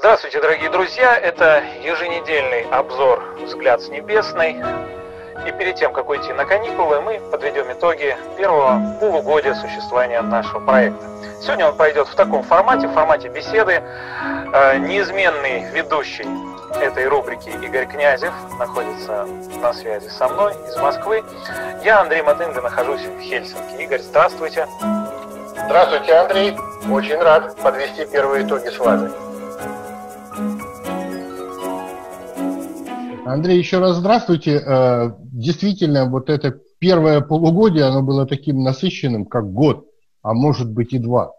Здравствуйте, дорогие друзья! Это еженедельный обзор «Взгляд с Небесной». И перед тем, как уйти на каникулы, мы подведем итоги первого полугодия существования нашего проекта. Сегодня он пойдет в таком формате, в формате беседы. Неизменный ведущий этой рубрики Игорь Князев находится на связи со мной из Москвы. Я, Андрей Матинга, нахожусь в Хельсинки. Игорь, здравствуйте! Здравствуйте, Андрей! Очень рад подвести первые итоги с вами. Андрей, еще раз здравствуйте. Действительно, вот это первое полугодие, оно было таким насыщенным, как год, а может быть и два.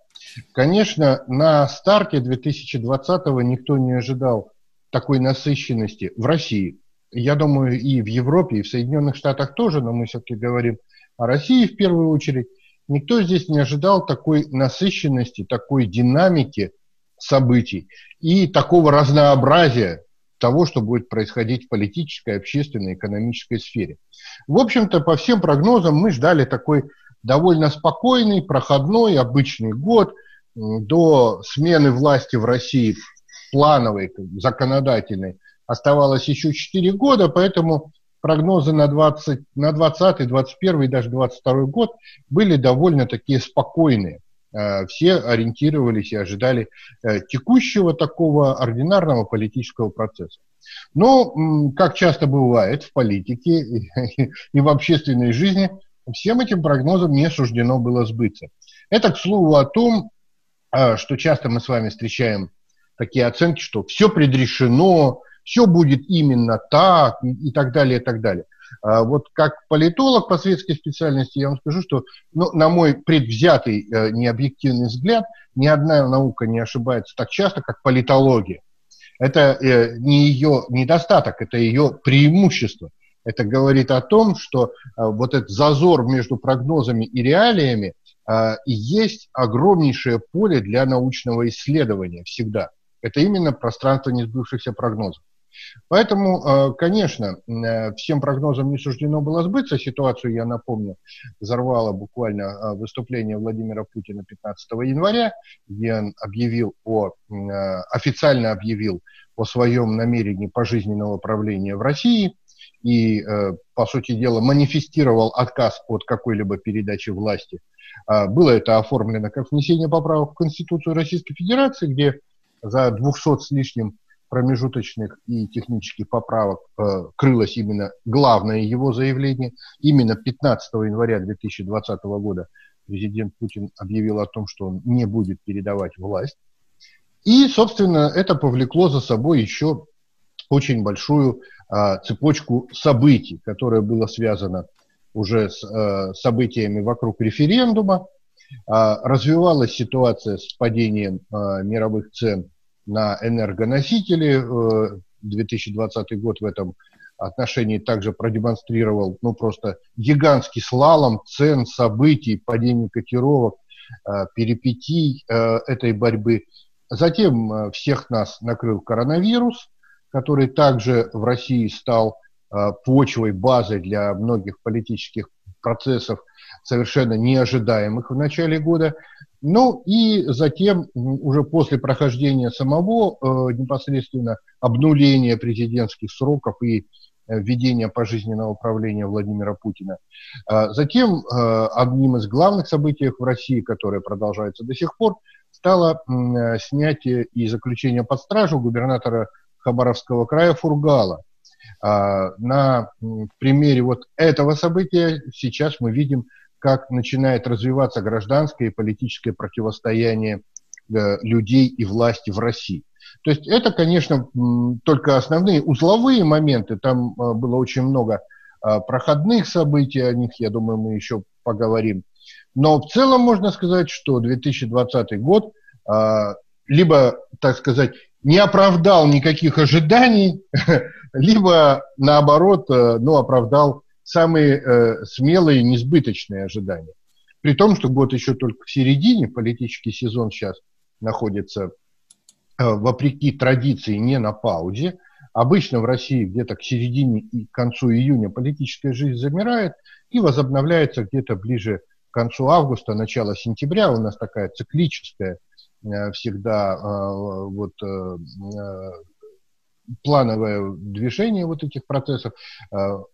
Конечно, на старте 2020-го никто не ожидал такой насыщенности в России. Я думаю, и в Европе, и в Соединенных Штатах тоже, но мы все-таки говорим о России в первую очередь. Никто здесь не ожидал такой насыщенности, такой динамики событий и такого разнообразия того, что будет происходить в политической, общественной, экономической сфере. В общем-то, по всем прогнозам мы ждали такой довольно спокойный, проходной, обычный год до смены власти в России плановой, законодательной. Оставалось еще 4 года, поэтому прогнозы на 2020, 2021 и даже 2022 год были довольно такие спокойные. Все ориентировались и ожидали текущего такого ординарного политического процесса. Но, как часто бывает в политике и в общественной жизни, всем этим прогнозам не суждено было сбыться. Это, к слову, о том, что часто мы с вами встречаем такие оценки, что все предрешено, все будет именно так и так далее, и так далее. Вот как политолог по светской специальности я вам скажу, что, на мой предвзятый необъективный взгляд, ни одна наука не ошибается так часто, как политология. Это не ее недостаток, это ее преимущество. Это говорит о том, что вот этот зазор между прогнозами и реалиями есть огромнейшее поле для научного исследования всегда. Это именно пространство несбывшихся прогнозов. Поэтому, конечно, всем прогнозам не суждено было сбыться. Ситуацию, я напомню, взорвало буквально выступление Владимира Путина 15 января, где он официально объявил о своем намерении пожизненного правления в России и, по сути дела, манифестировал отказ от какой-либо передачи власти. Было это оформлено как внесение поправок в Конституцию Российской Федерации, где за 200 с лишним промежуточных и технических поправок крылось именно главное его заявление. Именно 15 января 2020 года президент Путин объявил о том, что он не будет передавать власть. И, собственно, это повлекло за собой еще очень большую цепочку событий, которая была связана уже с событиями вокруг референдума. Развивалась ситуация с падением мировых цен на энергоносители. 2020 год в этом отношении также продемонстрировал просто гигантский слалом цен, событий, падений котировок, перипетий этой борьбы. Затем всех нас накрыл коронавирус, который также в России стал почвой, базой для многих политических процессов, совершенно неожидаемых в начале года. Ну и затем, уже после прохождения самого непосредственно обнуления президентских сроков и введения пожизненного правления Владимира Путина. Затем одним из главных событий в России, которое продолжается до сих пор, стало снятие и заключение под стражу губернатора Хабаровского края Фургала. На примере вот этого события сейчас мы видим, как начинает развиваться гражданское и политическое противостояние людей и власти в России. То есть это, конечно, только основные узловые моменты. Там было очень много проходных событий, о них, я думаю, мы еще поговорим. Но в целом можно сказать, что 2020 год либо, так сказать, не оправдал никаких ожиданий, либо, наоборот, оправдал самые смелые, несбыточные ожидания. При том, что год еще только в середине, политический сезон сейчас находится, вопреки традиции, не на паузе. Обычно в России где-то к середине и к концу июня политическая жизнь замирает и возобновляется где-то ближе к концу августа, начало сентября. У нас такая циклическая всегда плановое движение вот этих процессов,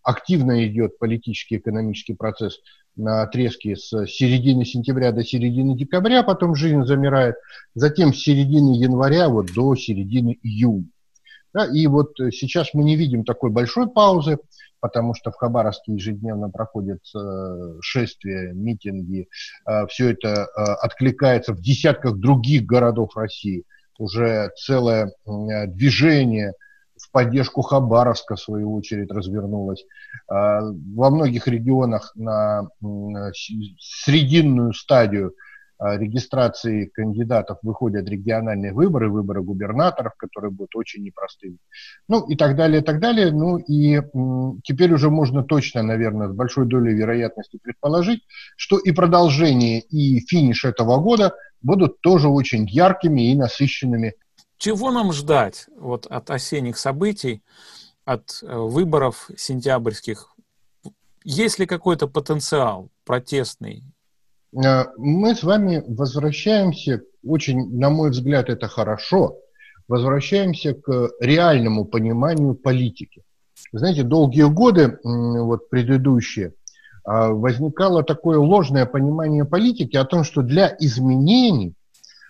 активно идет политический, экономический процесс на отрезке с середины сентября до середины декабря, потом жизнь замирает, затем с середины января вот до середины июня. Да, и вот сейчас мы не видим такой большой паузы, потому что в Хабаровске ежедневно проходят шествия, митинги, все это откликается в десятках других городов России, уже целое движение в поддержку Хабаровска, в свою очередь, развернулось. Во многих регионах на срединную стадию регистрации кандидатов выходят региональные выборы, выборы губернаторов, которые будут очень непростыми. Ну и так далее, и так далее. Ну и теперь уже можно точно, наверное, с большой долей вероятности предположить, что и продолжение, и финиш этого года будут тоже очень яркими и насыщенными. Чего нам ждать вот от осенних событий, от выборов сентябрьских? Есть ли какой-то потенциал протестный? Мы с вами возвращаемся, очень, на мой взгляд, это хорошо, возвращаемся к реальному пониманию политики. Знаете, долгие годы, вот предыдущие, возникало такое ложное понимание политики о том, что для изменений,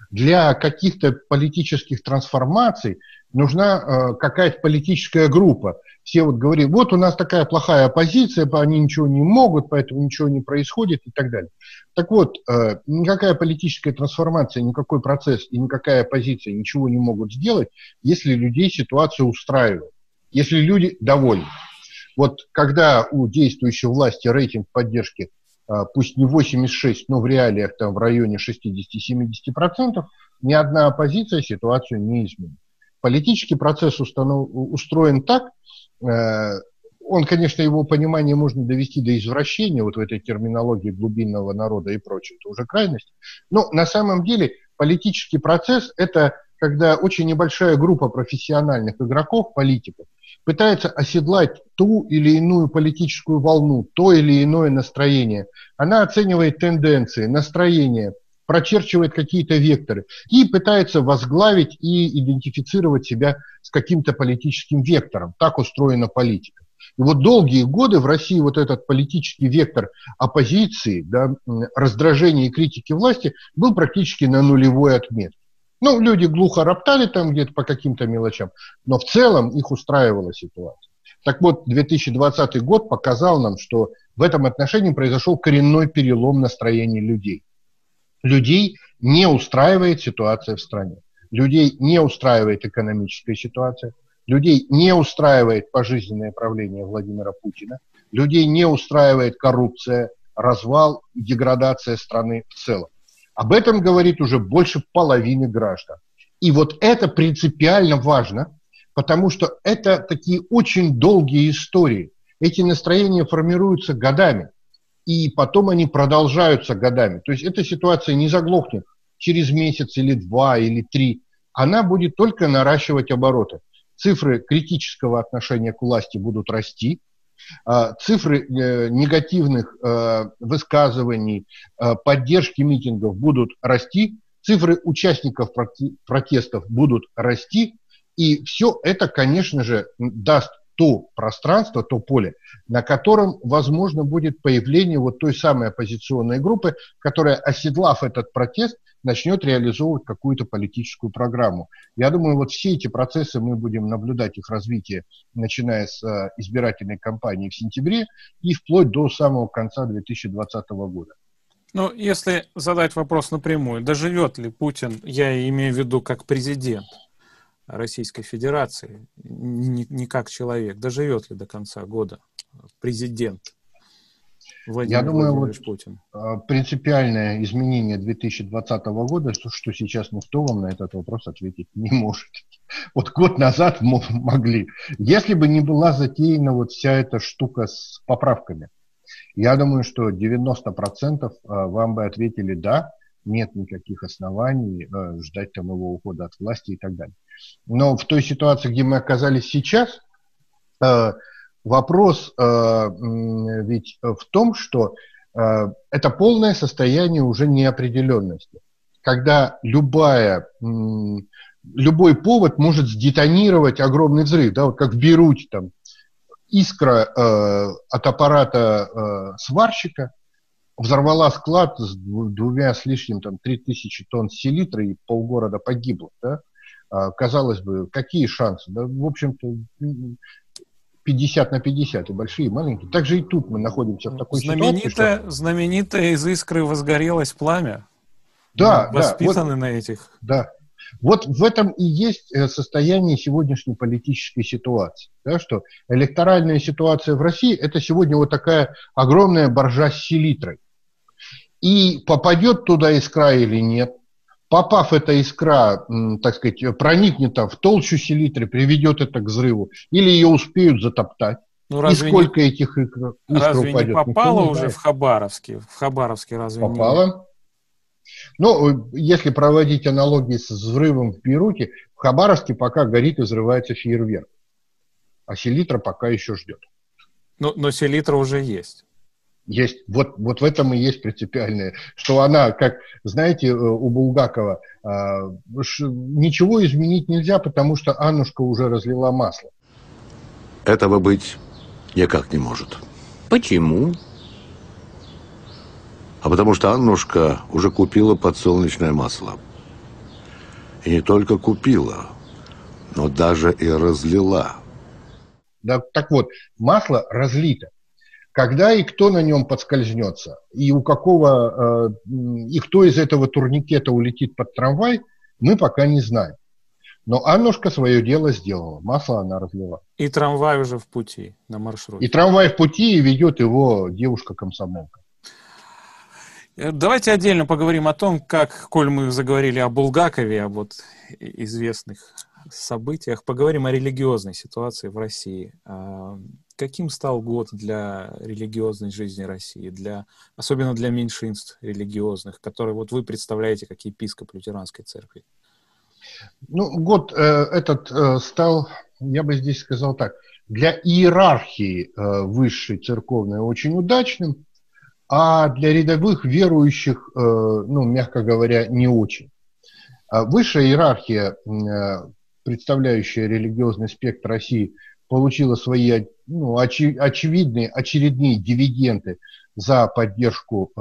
для каких-то политических трансформаций нужна какая-то политическая группа. Все вот говорили, вот у нас такая плохая оппозиция, они ничего не могут, поэтому ничего не происходит и так далее. Так вот, никакая политическая трансформация, никакой процесс и никакая оппозиция ничего не могут сделать, если людей ситуация устраивает, если люди довольны. Вот когда у действующей власти рейтинг поддержки, пусть не 86, но в реалиях там в районе 60-70%, ни одна оппозиция ситуацию не изменит. Политический процесс устроен так, он, конечно, его понимание можно довести до извращения, вот в этой терминологии глубинного народа и прочее, это уже крайность, но на самом деле политический процесс – это когда очень небольшая группа профессиональных игроков, политиков, пытается оседлать ту или иную политическую волну, то или иное настроение. Она оценивает тенденции, настроения, прочерчивает какие-то векторы и пытается возглавить и идентифицировать себя с каким-то политическим вектором. Так устроена политика. И вот долгие годы в России вот этот политический вектор оппозиции, да, раздражения и критики власти был практически на нулевой отметке. Ну, люди глухо роптали там где-то по каким-то мелочам, но в целом их устраивала ситуация. Так вот, 2020 год показал нам, что в этом отношении произошел коренной перелом настроений людей. Людей не устраивает ситуация в стране, людей не устраивает экономическая ситуация, людей не устраивает пожизненное правление Владимира Путина, людей не устраивает коррупция, развал, деградация страны в целом. Об этом говорит уже больше половины граждан. И вот это принципиально важно, потому что это такие очень долгие истории. Эти настроения формируются годами, и потом они продолжаются годами. То есть эта ситуация не заглохнет через месяц или два, или три. Она будет только наращивать обороты. Цифры критического отношения к власти будут расти. Цифры негативных высказываний, поддержки митингов будут расти, цифры участников протестов будут расти, и все это, конечно же, даст то пространство, то поле, на котором возможно будет появление вот той самой оппозиционной группы, которая, оседлав этот протест, начнет реализовывать какую-то политическую программу. Я думаю, вот все эти процессы мы будем наблюдать, их развитие, начиная с избирательной кампании в сентябре и вплоть до самого конца 2020 года. Ну, если задать вопрос напрямую, доживет ли Путин, я имею в виду как президент Российской Федерации, не как человек, доживет ли до конца года президент Владимир Владимирович Путин? Принципиальное изменение 2020 года, что сейчас никто вам на этот вопрос ответить не может. Вот год назад могли. Если бы не была затеяна вот вся эта штука с поправками, я думаю, что 90% вам бы ответили «да», нет никаких оснований ждать там его ухода от власти и так далее. Но в той ситуации, где мы оказались сейчас, вопрос ведь в том, что это полное состояние уже неопределенности. когда любой повод может сдетонировать огромный взрыв, да, вот как в Бейруте, там, искра от аппарата сварщика взорвала склад с двумя с лишним, там, 3000 тонн селитры, и полгорода погибло, да? Казалось бы, какие шансы? Да, в общем-то, 50 на 50, и большие, и маленькие. Так же и тут мы находимся в такой ситуации. Что... Знаменитое «из искры возгорелось пламя». Да, мы воспитаны вот, на этих. Да. Вот в этом и есть состояние сегодняшней политической ситуации. Да, что электоральная ситуация в России – это сегодня вот такая огромная боржа с селитрой. И попадет туда искра или нет, попав эта искра, так сказать, проникнет там в толщу селитры, приведет это к взрыву, или ее успеют затоптать. Ну, разве и сколько не, этих искр разве упадет? Не попало не уже знает. В Хабаровске? В Хабаровске разве попало? Не попало? Ну, если проводить аналогии с взрывом в Бейруте, в Хабаровске пока горит и взрывается фейерверк, а селитра пока еще ждет. Но селитра уже есть. Есть. Вот в этом и есть принципиальное, что она, как, знаете, у Булгакова, ничего изменить нельзя, потому что Аннушка уже разлила масло. Этого быть никак не может. Почему? А потому что Аннушка уже купила подсолнечное масло. И не только купила, но даже и разлила. Да, так вот, масло разлито. Когда и кто на нем подскользнется, и у какого, и кто из этого турникета улетит под трамвай, мы пока не знаем. Но Аннушка свое дело сделала, масло она разлила. И трамвай уже в пути, на маршруте. И трамвай в пути, и ведет его девушка-комсомолка. Давайте отдельно поговорим о том, как, коль мы заговорили о Булгакове, о вот известных событиях, поговорим о религиозной ситуации в России. Каким стал год для религиозной жизни России, особенно для меньшинств религиозных, которые вот вы представляете как епископ лютеранской церкви? Ну, год этот стал, я бы здесь сказал так, для иерархии высшей церковной очень удачным, а для рядовых верующих, ну, мягко говоря, не очень. Высшая иерархия, представляющая религиозный спектр России, получила свои, ну, очевидные очередные дивиденды за поддержку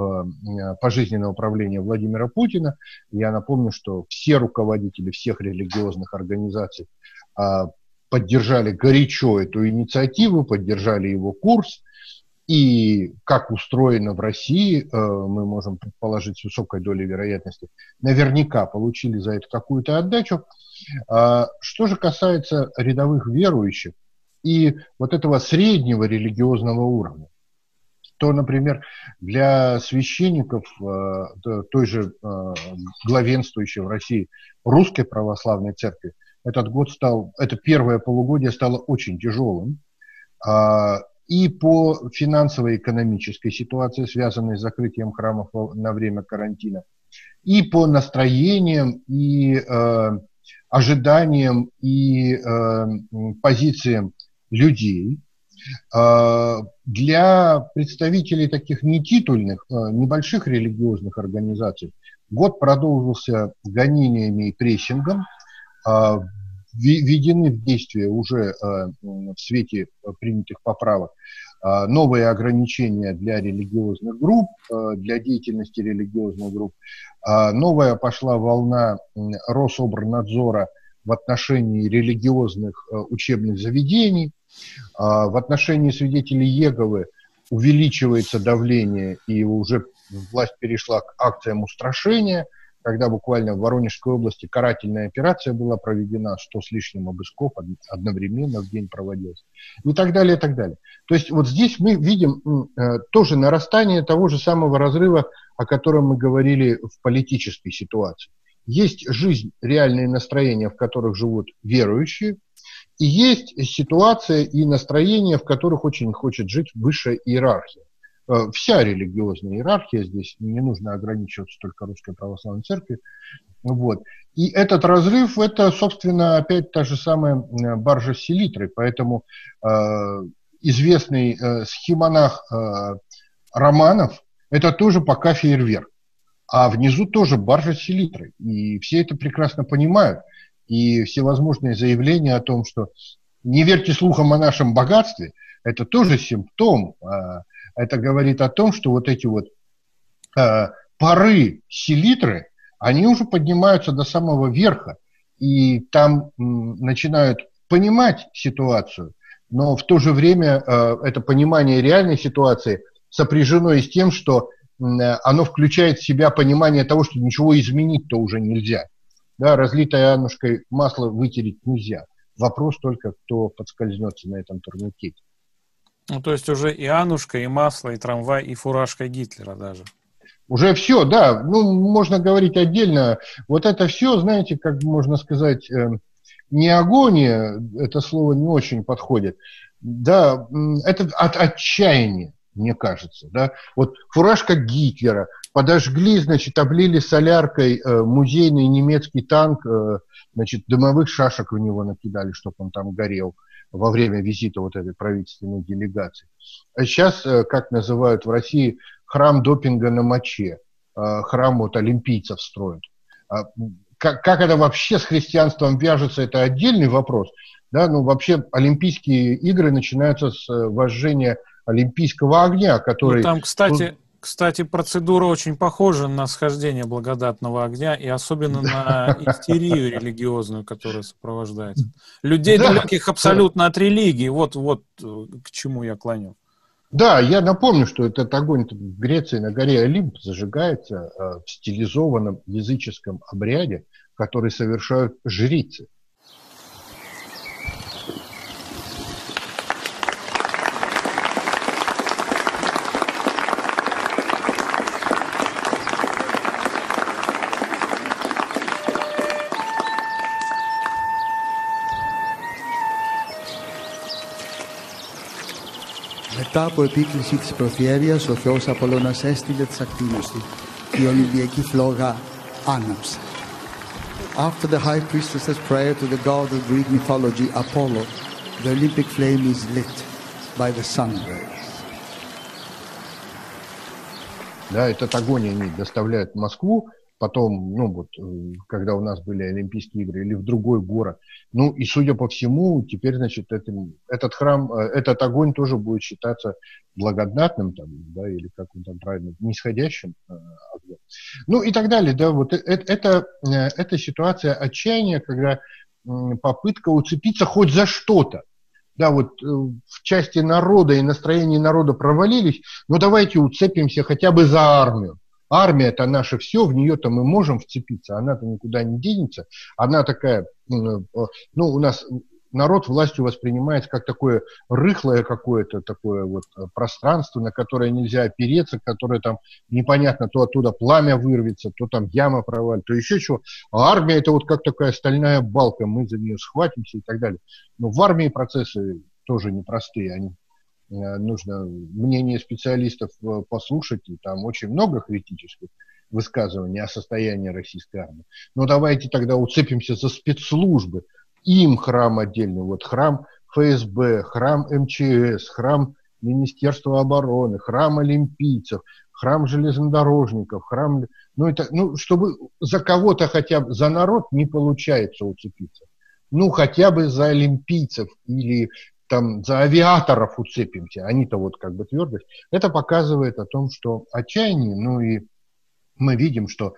пожизненного правления Владимира Путина. Я напомню, что все руководители всех религиозных организаций поддержали горячо эту инициативу, поддержали его курс. И как устроено в России, мы можем предположить с высокой долей вероятности, наверняка получили за это какую-то отдачу. Что же касается рядовых верующих и вот этого среднего религиозного уровня, то, например, для священников той же главенствующей в России Русской Православной Церкви это первое полугодие стало очень тяжелым. И по финансовой и экономической ситуации, связанной с закрытием храмов на время карантина, и по настроениям, и ожиданиям, и позициям людей. Для представителей таких нетитульных, небольших религиозных организаций год продолжился гонениями и прессингом, введены в действие уже в свете принятых поправок новые ограничения для религиозных групп, для деятельности религиозных групп. Новая пошла волна Рособрнадзора в отношении религиозных учебных заведений. В отношении свидетелей Еговы увеличивается давление, и уже власть перешла к акциям устрашения, когда буквально в Воронежской области карательная операция была проведена, 100 с лишним обысков одновременно в день проводилось, и так далее, и так далее. То есть вот здесь мы видим тоже нарастание того же самого разрыва, о котором мы говорили в политической ситуации. Есть жизнь, реальные настроения, в которых живут верующие, и есть ситуация и настроения, в которых очень хочет жить высшая иерархия. Вся религиозная иерархия, здесь не нужно ограничиваться только Русской Православной Церкви. Вот. И этот разрыв, это, собственно, опять та же самая баржа с селитрой. Поэтому известный схимонах Романов, это тоже пока фейерверк. а внизу тоже баржа селитры. И все это прекрасно понимают. И всевозможные заявления о том, что не верьте слухам о нашем богатстве, это тоже симптом. Это говорит о том, что вот эти вот пары селитры, они уже поднимаются до самого верха. И там начинают понимать ситуацию, но в то же время это понимание реальной ситуации сопряжено и с тем, что оно включает в себя понимание того, что ничего изменить-то уже нельзя. Да, разлитое Аннушкой масло вытереть нельзя. Вопрос только, кто подскользнется на этом турникете. Ну, то есть уже и Аннушка, и масло, и трамвай, и фуражка Гитлера даже. Уже все, да. Ну, можно говорить отдельно. Вот это все, знаете, как можно сказать, не агония, это слово не очень подходит. Да, это от отчаяния, мне кажется. Да. Вот фуражка Гитлера. Подожгли, значит, облили соляркой музейный немецкий танк, значит, дымовых шашек в него накидали, чтобы он там горел во время визита вот этой правительственной делегации. А сейчас, как называют в России, храм допинга на моче, храм вот олимпийцев строят. Как это вообще с христианством вяжется, это отдельный вопрос. Да? Ну, вообще Олимпийские игры начинаются с возжжения олимпийского огня, который... Ну, там, кстати, процедура очень похожа на схождение благодатного огня и особенно на истерию религиозную, которая сопровождается. Людей далеких абсолютно от религии, вот к чему я клоню. Да, я напомню, что этот огонь в Греции на горе Олимп зажигается в стилизованном языческом обряде, который совершают жрицы. Μετά από επίκληση της Προθιέρειας, ο Θεός Απολλώνας έστειλε τις ακτίνες του. Η Ολυμπιακή φλόγα άναψε. After the high priestess's prayer to the god of Greek mythology, Apollo, the Olympic flame is lit by the sun rays. Да, этот огонь они доставляют в Москву, потом, ну вот, когда у нас были Олимпийские игры, или в другой город. Ну и, судя по всему, теперь, значит, этот храм, этот огонь тоже будет считаться благодатным, там, да, или как он там правильно, нисходящим огнем. Ну и так далее, да, вот это ситуация отчаяния, когда попытка уцепиться хоть за что-то. Да, вот в части народа и настроении народа провалились, но давайте уцепимся хотя бы за армию. Армия-то наше все, в нее-то мы можем вцепиться, она-то никуда не денется. Она такая, ну, у нас народ властью воспринимается как такое рыхлое какое-то такое вот пространство, на которое нельзя опереться, которое там непонятно, то оттуда пламя вырвется, то там яма провалит, то еще чего. А армия — это вот как такая стальная балка, мы за нее схватимся и так далее. Но в армии процессы тоже непростые, они... Нужно мнение специалистов послушать, и там очень много критических высказываний о состоянии российской армии. Но давайте тогда уцепимся за спецслужбы. Им храм отдельный, вот храм ФСБ, храм МЧС, храм Министерства обороны, храм олимпийцев, храм железнодорожников, храм... Ну, чтобы за кого-то хотя бы, за народ не получается уцепиться. Ну, хотя бы за олимпийцев или... Там, за авиаторов уцепимся, они-то вот как бы твердость. Это показывает о том, что отчаяние, ну и мы видим, что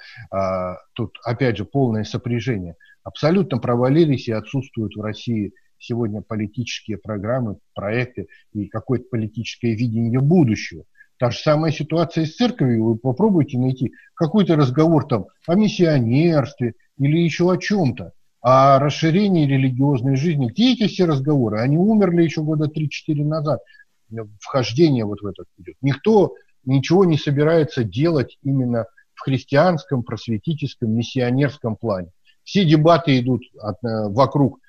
тут опять же полное сопряжение. Абсолютно провалились и отсутствуют в России сегодня политические программы, проекты и какое-то политическое видение будущего. Та же самая ситуация с церковью, вы попробуйте найти какой-то разговор там о миссионерстве или еще о чем-то. О расширении религиозной жизни. Где эти все разговоры? Они умерли еще года 3-4 назад. Вхождение вот в этот идет. Никто ничего не собирается делать именно в христианском, просветительском, миссионерском плане. Все дебаты идут вокруг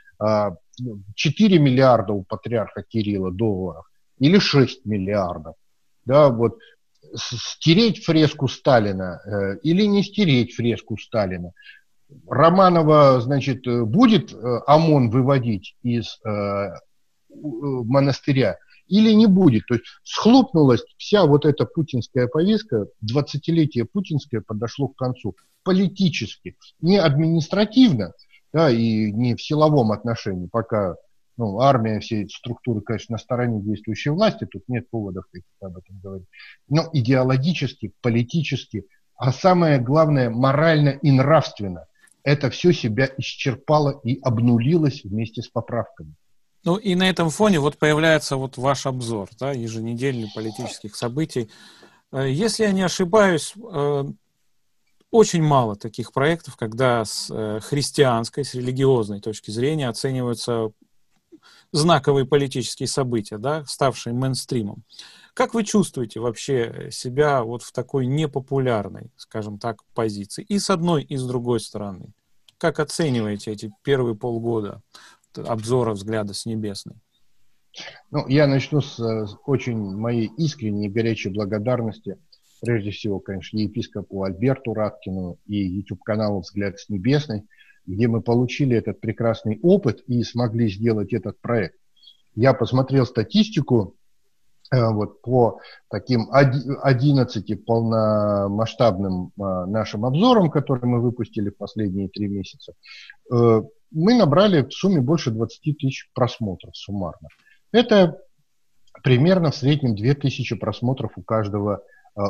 4 миллиарда у патриарха Кирилла долларов или 6 миллиардов. Да, вот. Стереть фреску Сталина или не стереть фреску Сталина. Романова, значит, будет ОМОН выводить из монастыря или не будет. То есть схлопнулась вся вот эта путинская повестка, 20-летие путинское подошло к концу политически, не административно, да, и не в силовом отношении, пока ну, армия, все эти структуры, конечно, на стороне действующей власти, тут нет поводов как-то об этом говорить, но идеологически, политически, а самое главное, морально и нравственно, это все себя исчерпало и обнулилось вместе с поправками. Ну и на этом фоне вот появляется вот ваш обзор, да, еженедельных политических событий. Если я не ошибаюсь, очень мало таких проектов, когда с христианской, с религиозной точки зрения оцениваются знаковые политические события, да, ставшие мейнстримом. Как вы чувствуете вообще себя вот в такой непопулярной, скажем так, позиции? И с одной, и с другой стороны. Как оцениваете эти первые полгода обзора «Взгляда с Небесной»? Ну, я начну с очень моей искренней и горячей благодарности, прежде всего, конечно, епископу Альберту Раткину и YouTube-каналу «Взгляд с Небесной», где мы получили этот прекрасный опыт и смогли сделать этот проект. Я посмотрел статистику вот по таким 11 полномасштабным нашим обзорам, которые мы выпустили в последние 3 месяца. Мы набрали в сумме больше 20 тысяч просмотров суммарно. Это примерно в среднем 2000 просмотров у каждого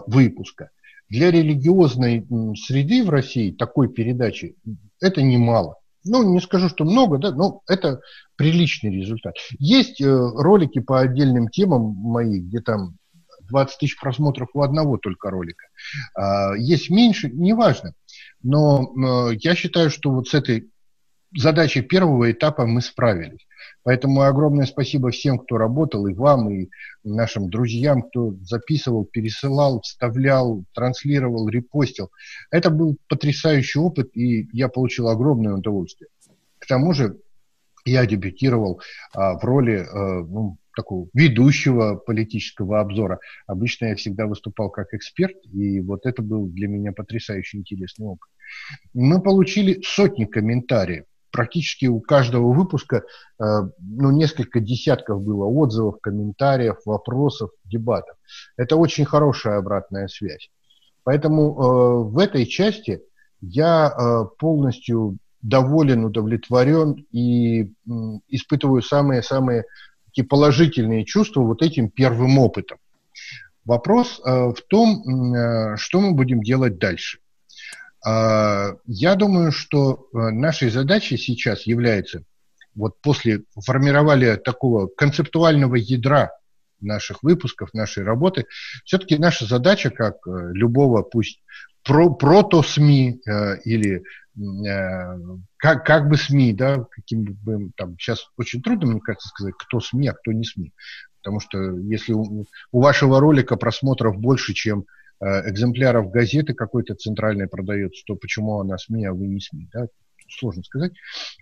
выпуска. Для религиозной среды в России такой передачи это немало. Ну, не скажу, что много, да, но это приличный результат. Есть ролики по отдельным темам мои, где там 20 тысяч просмотров у одного только ролика. Есть меньше, неважно. Но я считаю, что вот с этой задачей первого этапа мы справились. Поэтому огромное спасибо всем, кто работал, и вам, и нашим друзьям, кто записывал, пересылал, вставлял, транслировал, репостил. Это был потрясающий опыт, и я получил огромное удовольствие. К тому же я дебютировал в роли такого ведущего политического обзора. Обычно я всегда выступал как эксперт, и вот это был для меня потрясающе интересный опыт. Мы получили сотни комментариев. Практически у каждого выпуска несколько десятков было отзывов, комментариев, вопросов, дебатов. Это очень хорошая обратная связь. Поэтому в этой части я полностью доволен, удовлетворен и испытываю самые-самые положительные чувства вот этим первым опытом. Вопрос в том, что мы будем делать дальше. Я думаю, что нашей задачей сейчас является, вот после формирования такого концептуального ядра наших выпусков, нашей работы, все-таки наша задача, как любого, пусть прото-СМИ или как бы СМИ, да, каким бы там, сейчас очень трудно, мне кажется, сказать, кто СМИ, а кто не СМИ, потому что если у вашего ролика просмотров больше, чем экземпляров газеты какой-то центральной продается, то почему она СМИ, а вы не СМИ, да? Сложно сказать.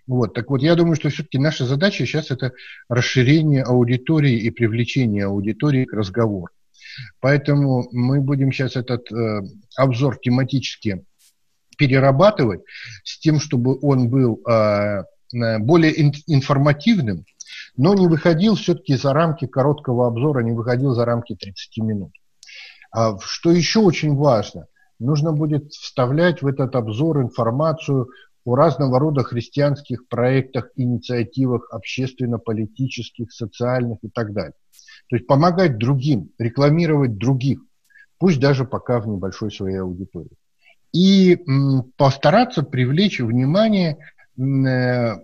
Вот. Так вот, я думаю, что все-таки наша задача сейчас это расширение аудитории и привлечение аудитории к разговору. Поэтому мы будем сейчас этот обзор тематически перерабатывать с тем, чтобы он был более информативным, но не выходил все-таки за рамки короткого обзора, не выходил за рамки 30 минут. Что еще очень важно, нужно будет вставлять в этот обзор информацию о разного рода христианских проектах, инициативах общественно-политических, социальных и так далее. То есть помогать другим, рекламировать других, пусть даже пока в небольшой своей аудитории. И постараться привлечь внимание, как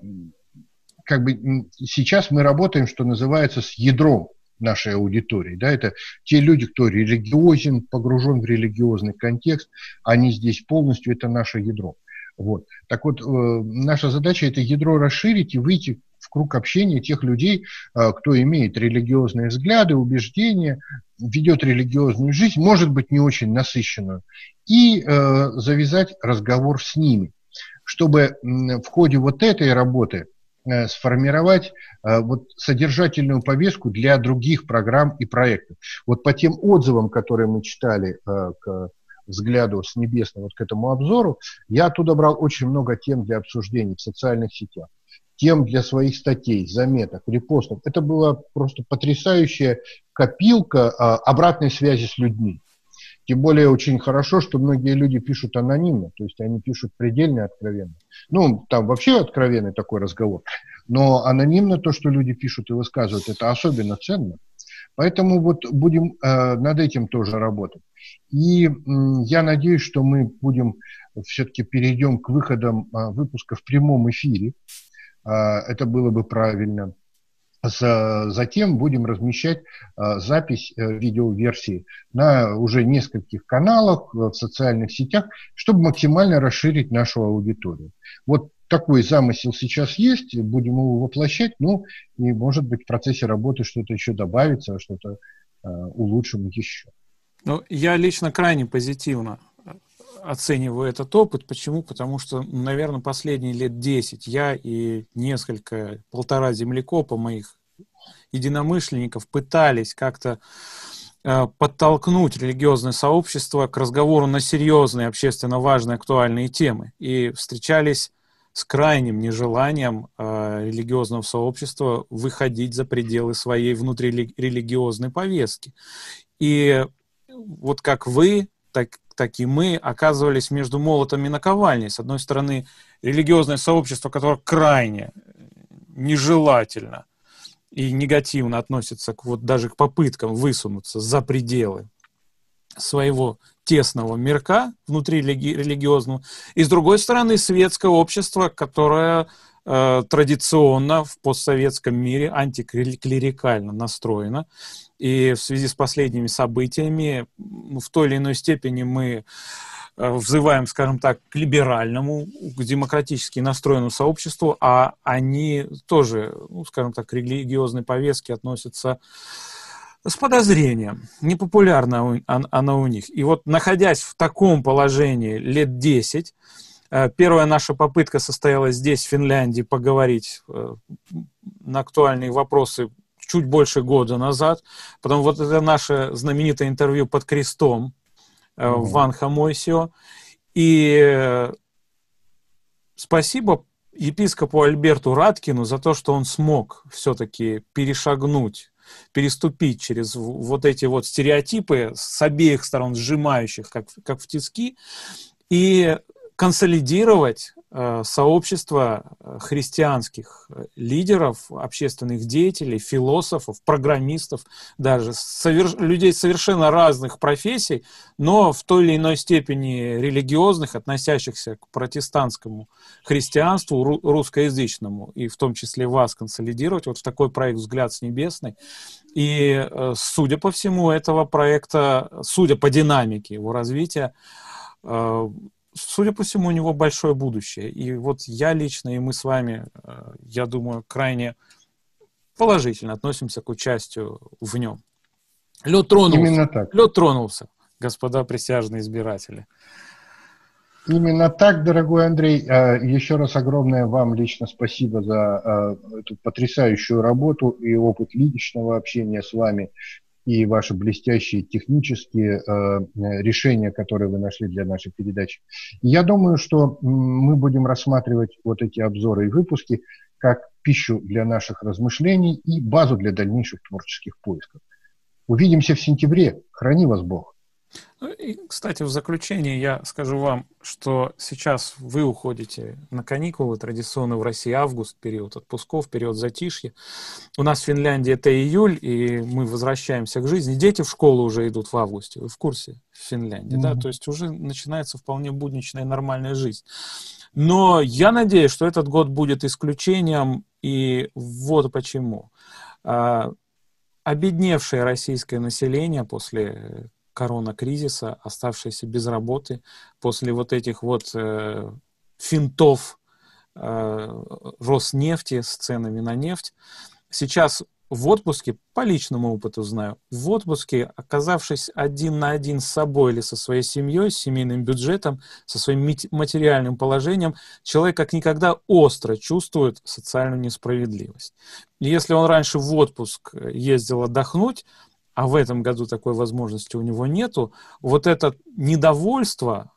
бы сейчас мы работаем, что называется, с ядром нашей аудитории, да, это те люди, кто религиозен, погружен в религиозный контекст, они здесь полностью, это наше ядро. Вот. Так вот, наша задача это ядро расширить и выйти в круг общения тех людей, кто имеет религиозные взгляды, убеждения, ведет религиозную жизнь, может быть, не очень насыщенную, и завязать разговор с ними, чтобы в ходе вот этой работы сформировать вот содержательную повестку для других программ и проектов. Вот по тем отзывам, которые мы читали к «Взгляду с Небесного», вот к этому обзору, я оттуда брал очень много тем для обсуждений в социальных сетях. тем для своих статей, заметок, репостов. Это была просто потрясающая копилка обратной связи с людьми. Тем более очень хорошо, что многие люди пишут анонимно, то есть они пишут предельно откровенно. Ну, там вообще откровенный такой разговор, но анонимно то, что люди пишут и высказывают, это особенно ценно. Поэтому вот будем над этим тоже работать. И я надеюсь, что мы будем все-таки перейдем к выходам выпуска в прямом эфире. Это было бы правильно. Затем будем размещать запись видеоверсии на уже нескольких каналах, в социальных сетях, чтобы максимально расширить нашу аудиторию. Вот такой замысел сейчас есть, будем его воплощать, ну и, может быть, в процессе работы что-то еще добавится, что-то улучшим еще. Ну, я лично крайне позитивно оцениваю этот опыт. Почему? Потому что, наверное, последние лет 10 я и полтора землекопа моих единомышленников пытались как-то подтолкнуть религиозное сообщество к разговору на серьезные, общественно важные, актуальные темы. И встречались с крайним нежеланием религиозного сообщества выходить за пределы своей внутрирелигиозной повестки. И вот как вы, так и мы оказывались между молотом и наковальней. С одной стороны, религиозное сообщество, которое крайне нежелательно и негативно относится к, вот, даже к попыткам высунуться за пределы своего тесного мирка внутри религиозного, и, с другой стороны, светское общество, которое традиционно в постсоветском мире антиклерикально настроено. И в связи с последними событиями в той или иной степени мы взываем, скажем так, к либеральному, к демократически настроенному сообществу, а они тоже, ну, скажем так, к религиозной повестке относятся с подозрением. Непопулярна она у них. И вот, находясь в таком положении лет 10, первая наша попытка состоялась здесь, в Финляндии, поговорить на актуальные вопросы чуть больше года назад. Потом вот это наше знаменитое интервью под крестом в Ванхамойсе. И спасибо епископу Альберту Раткину за то, что он смог все-таки переступить через вот эти вот стереотипы с обеих сторон сжимающих, как в тиски, и консолидировать сообщество христианских лидеров, общественных деятелей, философов, программистов, даже людей совершенно разных профессий, но в той или иной степени религиозных, относящихся к протестантскому христианству, русскоязычному, и в том числе вас консолидировать вот в такой проект «Взгляд с Небесной». И, судя по всему, этого проекта, судя по динамике его развития, судя по всему, у него большое будущее. И вот я лично, и мы с вами, я думаю, крайне положительно относимся к участию в нем. Лед тронулся. Именно так. Лед тронулся, господа присяжные избиратели. Именно так, дорогой Андрей. Еще раз огромное вам лично спасибо за эту потрясающую работу и опыт личного общения с вами, и ваши блестящие технические решения, которые вы нашли для нашей передачи. Я думаю, что мы будем рассматривать вот эти обзоры и выпуски как пищу для наших размышлений и базу для дальнейших творческих поисков. Увидимся в сентябре. Храни вас Бог. И, кстати, в заключение я скажу вам, что сейчас вы уходите на каникулы, традиционно в России август, период отпусков, период затишья. У нас в Финляндии это июль, и мы возвращаемся к жизни. Дети в школу уже идут в августе, вы в курсе, в Финляндии, да? То есть уже начинается вполне будничная нормальная жизнь. Но я надеюсь, что этот год будет исключением, и вот почему. Обедневшее российское население после коронакризиса, оставшиеся без работы после вот этих вот финтов Роснефти с ценами на нефть. Сейчас в отпуске, по личному опыту знаю, в отпуске, оказавшись один на один с собой или со своей семьей, с семейным бюджетом, со своим материальным положением, человек как никогда остро чувствует социальную несправедливость. И если он раньше в отпуск ездил отдохнуть, а в этом году такой возможности у него нету, вот это недовольство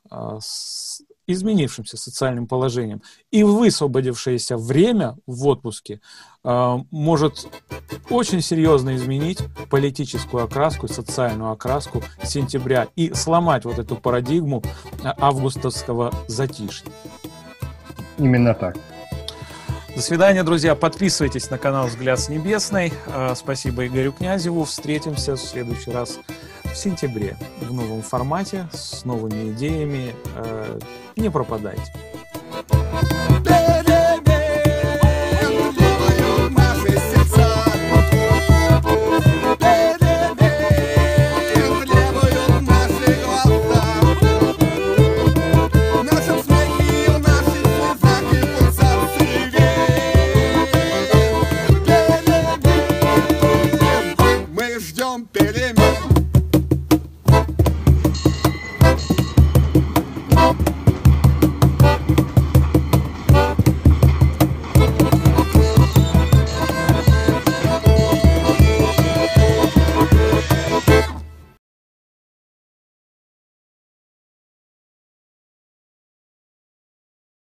изменившимся социальным положением. И высвободившееся время в отпуске может очень серьезно изменить политическую окраску, социальную окраску сентября и сломать вот эту парадигму августовского затишья. Именно так. До свидания, друзья. Подписывайтесь на канал «Взгляд с Небесной». Спасибо Игорю Князеву. Встретимся в следующий раз в сентябре в новом формате, с новыми идеями. Не пропадайте.